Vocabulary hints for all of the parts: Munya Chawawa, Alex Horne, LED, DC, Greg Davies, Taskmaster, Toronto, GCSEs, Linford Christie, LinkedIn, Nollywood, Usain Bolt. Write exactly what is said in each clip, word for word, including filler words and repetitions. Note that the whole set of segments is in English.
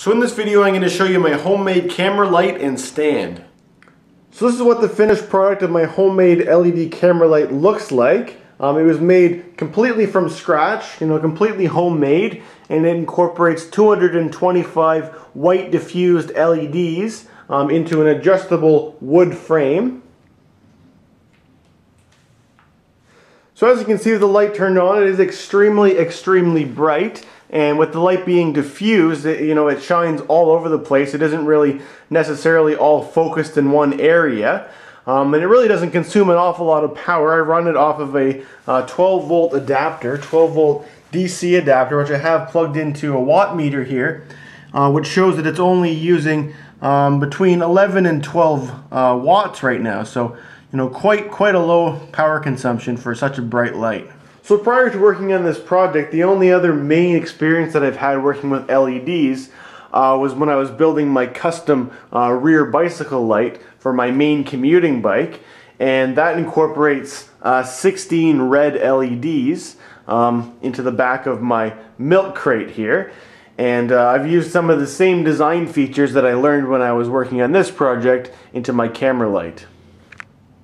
So in this video I'm going to show you my homemade camera light and stand. So this is what the finished product of my homemade L E D camera light looks like. Um, it was made completely from scratch, you know, completely homemade, and it incorporates two hundred twenty-five white diffused L E Ds um, into an adjustable wood frame. So as you can see, with the light turned on, it is extremely, extremely bright. And with the light being diffused, it, you know, it shines all over the place. It isn't really necessarily all focused in one area. Um, and it really doesn't consume an awful lot of power. I run it off of a uh, twelve volt adapter, twelve volt D C adapter, which I have plugged into a watt meter here, uh, which shows that it's only using um, between eleven and twelve uh, watts right now. So, you know, quite, quite a low power consumption for such a bright light. So prior to working on this project, the only other main experience that I've had working with L E Ds uh, was when I was building my custom uh, rear bicycle light for my main commuting bike, and that incorporates uh, sixteen red L E Ds um, into the back of my milk crate here. And uh, I've used some of the same design features that I learned when I was working on this project into my camera light.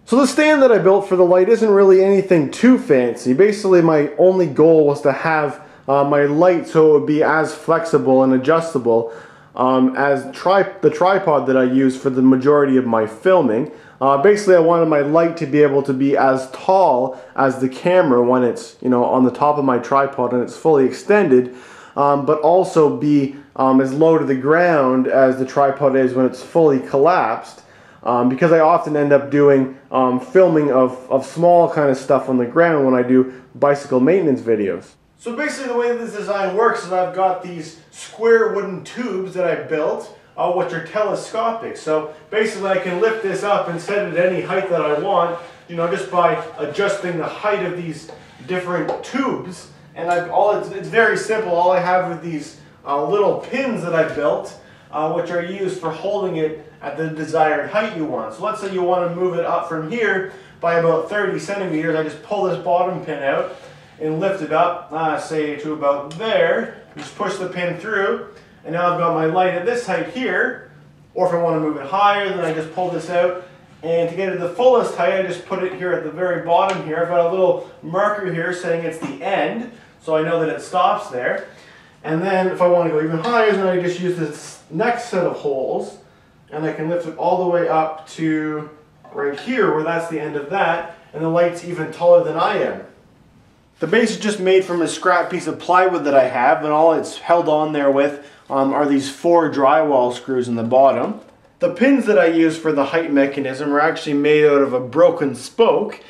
So the stand that I built for the light isn't really anything too fancy. Basically, my only goal was to have uh, my light so it would be as flexible and adjustable um, as tri the tripod that I use for the majority of my filming. Uh, basically, I wanted my light to be able to be as tall as the camera when it's, you know, on the top of my tripod and it's fully extended, um, but also be um, as low to the ground as the tripod is when it's fully collapsed. Um, because I often end up doing um, filming of, of small kind of stuff on the ground when I do bicycle maintenance videos. So basically the way that this design works is I've got these square wooden tubes that I built, uh, which are telescopic. So basically I can lift this up and set it at any height that I want, you know, just by adjusting the height of these different tubes. And I've all it's, it's very simple. All I have are these uh, little pins that I built, Uh, which are used for holding it at the desired height you want. So let's say you want to move it up from here by about thirty centimeters. I just pull this bottom pin out and lift it up, uh, say to about there. Just push the pin through, and now I've got my light at this height here. Or if I want to move it higher, then I just pull this out. And to get it to the fullest height, I just put it here at the very bottom here. I've got a little marker here saying it's the end, so I know that it stops there. And then if I want to go even higher, then I just use this next set of holes, and I can lift it all the way up to right here, where that's the end of that, and the light's even taller than I am. The base is just made from a scrap piece of plywood that I have, and all it's held on there with um, are these four drywall screws in the bottom. The pins that I use for the height mechanism are actually made out of a broken spoke.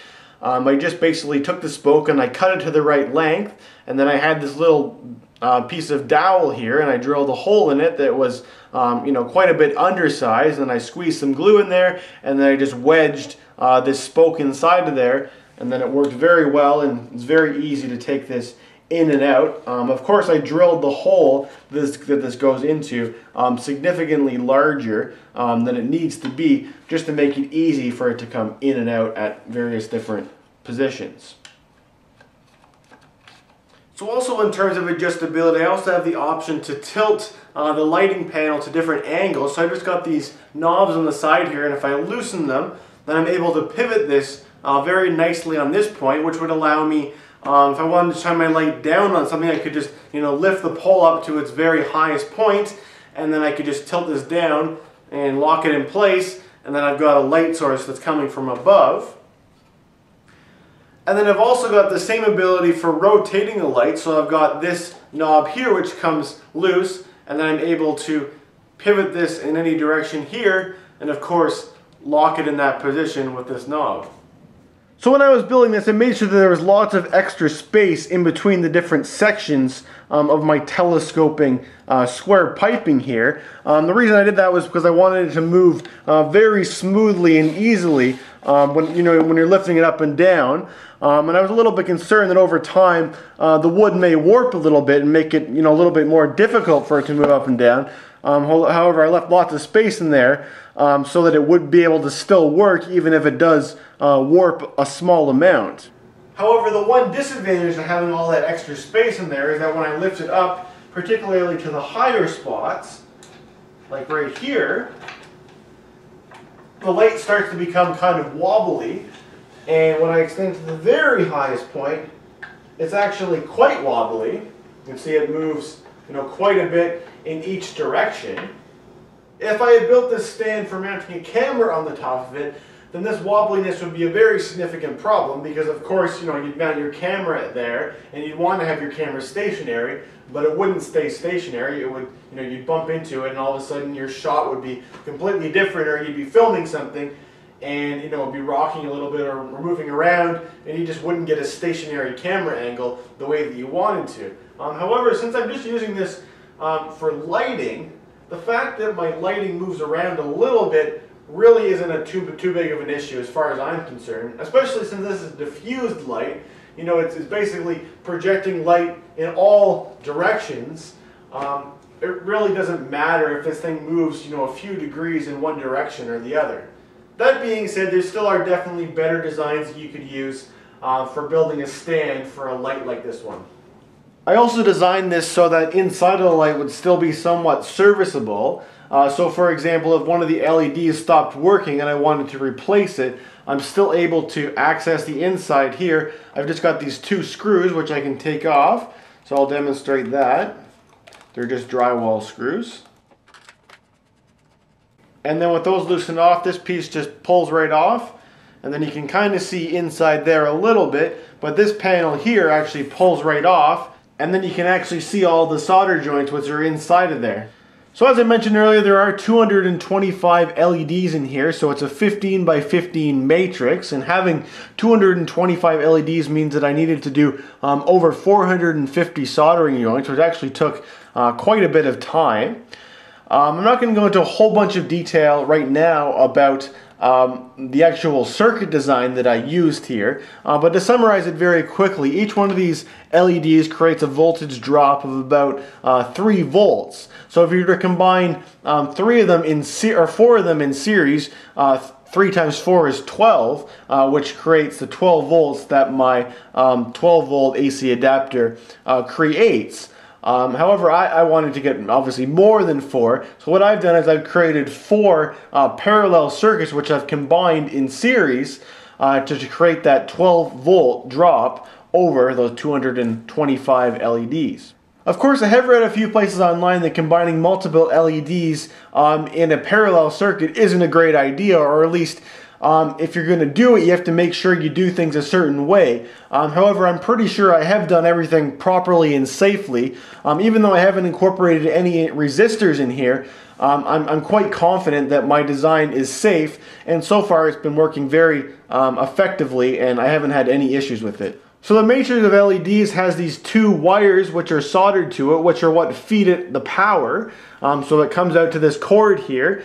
Um, I just basically took the spoke and I cut it to the right length, and then I had this little Uh, piece of dowel here, and I drilled a hole in it that was um, you know, quite a bit undersized, and I squeezed some glue in there, and then I just wedged uh, this spoke inside of there, and then it worked very well, and it's very easy to take this in and out. Um, of course, I drilled the hole this, that this goes into um, significantly larger um, than it needs to be, just to make it easy for it to come in and out at various different positions. So also in terms of adjustability, I also have the option to tilt uh, the lighting panel to different angles. So I just got these knobs on the side here, and if I loosen them, then I'm able to pivot this uh, very nicely on this point, which would allow me, um, if I wanted to shine my light down on something, I could just, you know, lift the pole up to its very highest point, and then I could just tilt this down and lock it in place, and then I've got a light source that's coming from above. And then I've also got the same ability for rotating the light, so I've got this knob here which comes loose, and then I'm able to pivot this in any direction here, and of course lock it in that position with this knob. So when I was building this, I made sure that there was lots of extra space in between the different sections um, of my telescoping uh, square piping here. Um, the reason I did that was because I wanted it to move uh, very smoothly and easily um, when, you know, when you're lifting it up and down. Um, and I was a little bit concerned that over time uh, the wood may warp a little bit and make it, you know, a little bit more difficult for it to move up and down. Um, however, I left lots of space in there um, so that it would be able to still work even if it does uh, warp a small amount. However, the one disadvantage to having all that extra space in there is that when I lift it up, particularly to the higher spots, like right here, the light starts to become kind of wobbly, and when I extend to the very highest point, it's actually quite wobbly. You can see it moves, you know, quite a bit in each direction. If I had built this stand for mounting a camera on the top of it, then this wobbliness would be a very significant problem, because of course, you know, you'd mount your camera there and you'd want to have your camera stationary, but it wouldn't stay stationary. It would, you know, you'd bump into it and all of a sudden your shot would be completely different, or you'd be filming something and, you know, it'd be rocking a little bit or moving around, and you just wouldn't get a stationary camera angle the way that you wanted to. Um, however, since I'm just using this um, for lighting, the fact that my lighting moves around a little bit really isn't a too, too big of an issue as far as I'm concerned, especially since this is diffused light. You know, it's, it's basically projecting light in all directions. Um, it really doesn't matter if this thing moves, you know, a few degrees in one direction or the other. That being said, there still are definitely better designs that you could use uh, for building a stand for a light like this one. I also designed this so that inside of the light would still be somewhat serviceable. Uh, so for example, if one of the L E Ds stopped working and I wanted to replace it, I'm still able to access the inside here. I've just got these two screws which I can take off, so I'll demonstrate that. They're just drywall screws. And then with those loosened off, this piece just pulls right off, and then you can kind of see inside there a little bit, but this panel here actually pulls right off. And then you can actually see all the solder joints which are inside of there. So as I mentioned earlier, there are two hundred twenty-five L E Ds in here, so it's a fifteen by fifteen matrix, and having two hundred twenty-five L E Ds means that I needed to do um, over four hundred fifty soldering joints, which actually took uh, quite a bit of time. Um, I'm not going to go into a whole bunch of detail right now about Um, the actual circuit design that I used here, uh, but to summarize it very quickly, each one of these L E Ds creates a voltage drop of about uh, three volts. So if you were to combine um, three of them in se or four of them in series, uh, three times four is twelve, uh, which creates the twelve volts that my um, twelve volt A C adapter uh, creates. Um, however, I, I wanted to get obviously more than four, so what I've done is I've created four uh, parallel circuits which I've combined in series uh, to, to create that twelve volt drop over those two hundred twenty-five L E Ds. Of course, I have read a few places online that combining multiple L E Ds um, in a parallel circuit isn't a great idea, or at least Um, if you're going to do it, you have to make sure you do things a certain way. Um, however, I'm pretty sure I have done everything properly and safely. Um, even though I haven't incorporated any resistors in here, um, I'm, I'm quite confident that my design is safe, and so far it's been working very um, effectively, and I haven't had any issues with it. So the matrix of L E Ds has these two wires which are soldered to it, which are what feed it the power. Um, so it comes out to this cord here.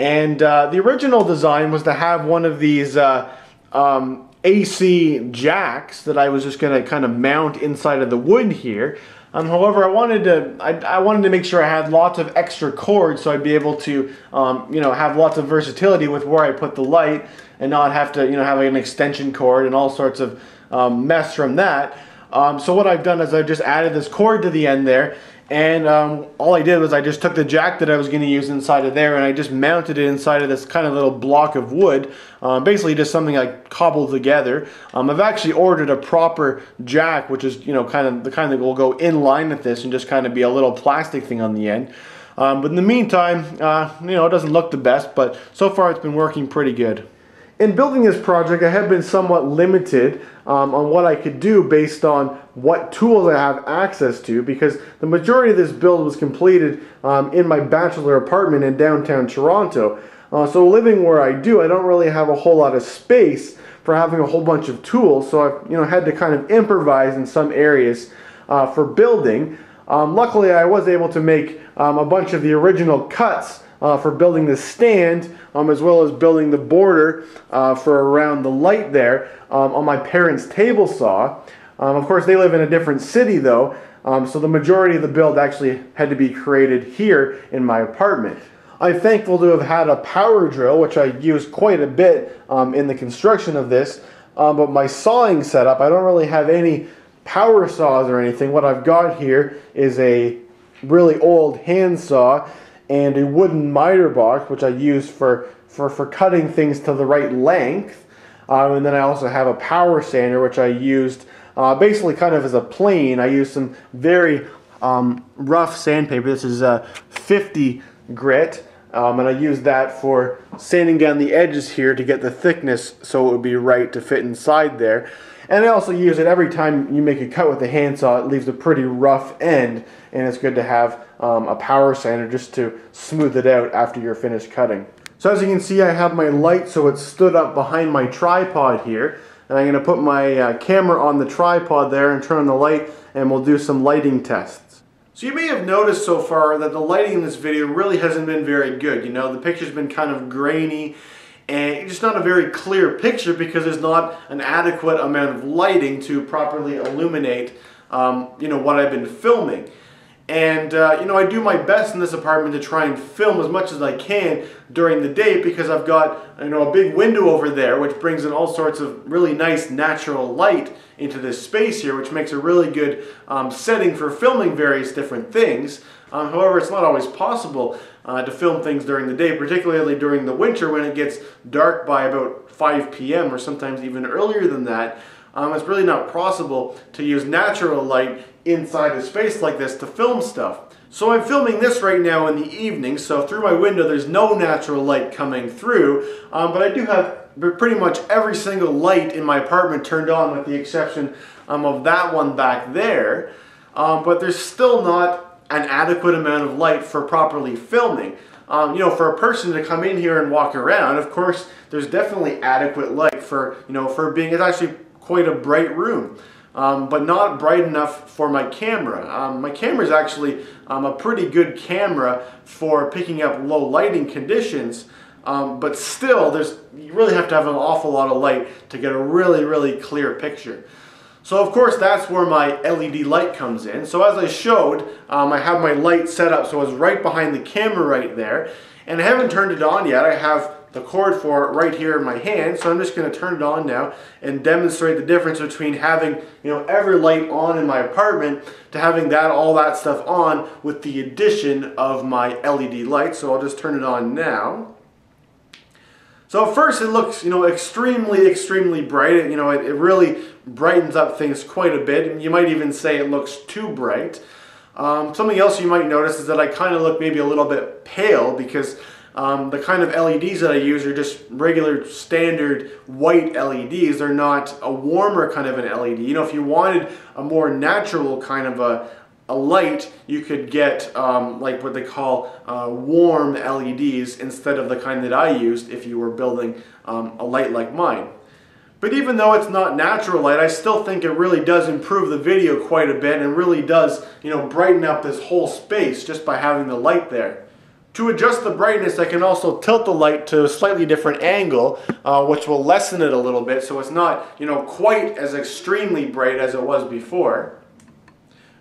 And uh, the original design was to have one of these uh, um, A C jacks that I was just going to kind of mount inside of the wood here. Um, however, I wanted to I, I wanted to make sure I had lots of extra cords, so I'd be able to um, you know, have lots of versatility with where I put the light and not have to, you know, have an extension cord and all sorts of um, mess from that. Um, so what I've done is I've just added this cord to the end there. And um, all I did was I just took the jack that I was going to use inside of there, and I just mounted it inside of this kind of little block of wood. Um, basically just something I cobbled together. Um, I've actually ordered a proper jack, which is, you know, kind of the kind that will go in line with this and just kind of be a little plastic thing on the end. Um, but in the meantime, uh, you know, it doesn't look the best, but so far it's been working pretty good. In building this project, I have been somewhat limited um, on what I could do based on what tools I have access to, because the majority of this build was completed um, in my bachelor apartment in downtown Toronto. Uh, so living where I do, I don't really have a whole lot of space for having a whole bunch of tools, so I've, you know, had to kind of improvise in some areas uh, for building. Um, luckily, I was able to make um, a bunch of the original cuts Uh, for building the stand, um, as well as building the border uh, for around the light there um, on my parents' table saw. Um, of course, they live in a different city though, um, so the majority of the build actually had to be created here in my apartment. I'm thankful to have had a power drill, which I used quite a bit um, in the construction of this, um, but my sawing setup, I don't really have any power saws or anything. What I've got here is a really old hand saw, and a wooden miter box, which I use for, for, for cutting things to the right length. Um, and then I also have a power sander, which I used uh, basically kind of as a plane. I used some very um, rough sandpaper. This is uh, fifty grit, um, and I used that for sanding down the edges here to get the thickness so it would be right to fit inside there. And I also use it every time you make a cut with a handsaw. It leaves a pretty rough end, and it's good to have um, a power sander just to smooth it out after you're finished cutting. So as you can see, I have my light so it's stood up behind my tripod here, and I'm going to put my uh, camera on the tripod there and turn on the light, and we'll do some lighting tests. So you may have noticed so far that the lighting in this video really hasn't been very good. You know, the picture's been kind of grainy, and it's just not a very clear picture because there's not an adequate amount of lighting to properly illuminate, um, you know, what I've been filming. And, uh, you know, I do my best in this apartment to try and film as much as I can during the day because I've got, you know, a big window over there which brings in all sorts of really nice natural light into this space here, which makes a really good um, setting for filming various different things. Um, however, it's not always possible uh, to film things during the day, particularly during the winter when it gets dark by about five P M or sometimes even earlier than that. Um, it's really not possible to use natural light inside a space like this to film stuff. So I'm filming this right now in the evening, so through my window there's no natural light coming through, um, but I do have pretty much every single light in my apartment turned on with the exception um, of that one back there, um, but there's still not an adequate amount of light for properly filming. Um, you know, for a person to come in here and walk around, of course there's definitely adequate light for, you know, for being, it's actually quite a bright room. Um, but not bright enough for my camera. Um, my camera is actually um, a pretty good camera for picking up low lighting conditions, um, but still there's, you really have to have an awful lot of light to get a really, really clear picture. So of course that's where my L E D light comes in. So as I showed, um, I have my light set up so it's right behind the camera right there, and I haven't turned it on yet. I have the cord for it right here in my hand, so I'm just going to turn it on now and demonstrate the difference between having, you know, every light on in my apartment to having that, all that stuff on with the addition of my L E D light. So I'll just turn it on now. So at first it looks, you know, extremely, extremely bright. You know, it, it really brightens up things quite a bit, and you might even say it looks too bright. Um, something else you might notice is that I kind of look maybe a little bit pale because Um, the kind of L E Ds that I use are just regular standard white L E Ds. They're not a warmer kind of an L E D. You know, if you wanted a more natural kind of a, a light, you could get um, like what they call uh, warm L E Ds instead of the kind that I used if you were building um, a light like mine. But even though it's not natural light, I still think it really does improve the video quite a bit and really does, you know, brighten up this whole space just by having the light there. To adjust the brightness, I can also tilt the light to a slightly different angle, uh, which will lessen it a little bit, so it's not, you know, quite as extremely bright as it was before,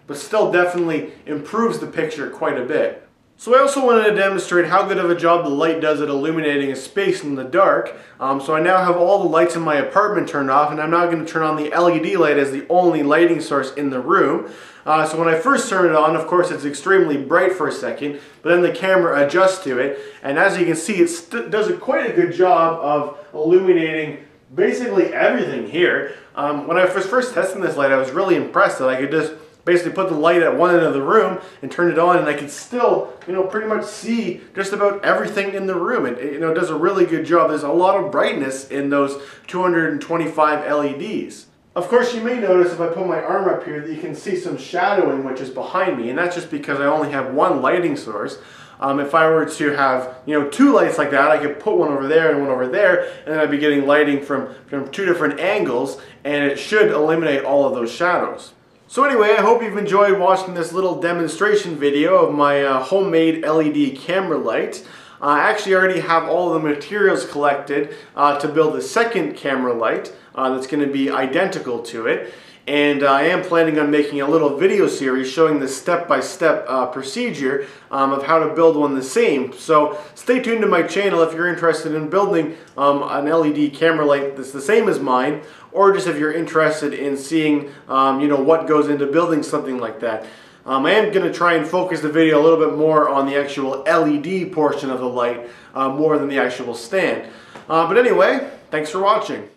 but still definitely improves the picture quite a bit. So I also wanted to demonstrate how good of a job the light does at illuminating a space in the dark. Um, so I now have all the lights in my apartment turned off, and I'm now going to turn on the L E D light as the only lighting source in the room. Uh, so when I first turn it on, of course it's extremely bright for a second, but then the camera adjusts to it, and as you can see it does a quite a good job of illuminating basically everything here. Um, when I was first testing this light, I was really impressed that I could just basically put the light at one end of the room and turn it on, and I can still, you know, pretty much see just about everything in the room. It, it, you know, does a really good job. There's a lot of brightness in those two hundred twenty-five L E Ds. Of course, you may notice if I put my arm up here that you can see some shadowing which is behind me, and that's just because I only have one lighting source. Um, if I were to have, you know, two lights like that, I could put one over there and one over there, and then I'd be getting lighting from, from two different angles, and it should eliminate all of those shadows. So anyway, I hope you've enjoyed watching this little demonstration video of my uh, homemade L E D camera light. Uh, I actually already have all the materials collected uh, to build a second camera light uh, that's going to be identical to it. And uh, I am planning on making a little video series showing the step-by-step uh, procedure um, of how to build one the same. So stay tuned to my channel if you're interested in building um, an L E D camera light that's the same as mine, or just if you're interested in seeing, um, you know, what goes into building something like that. Um, I am going to try and focus the video a little bit more on the actual L E D portion of the light, uh, more than the actual stand. Uh, but anyway, thanks for watching.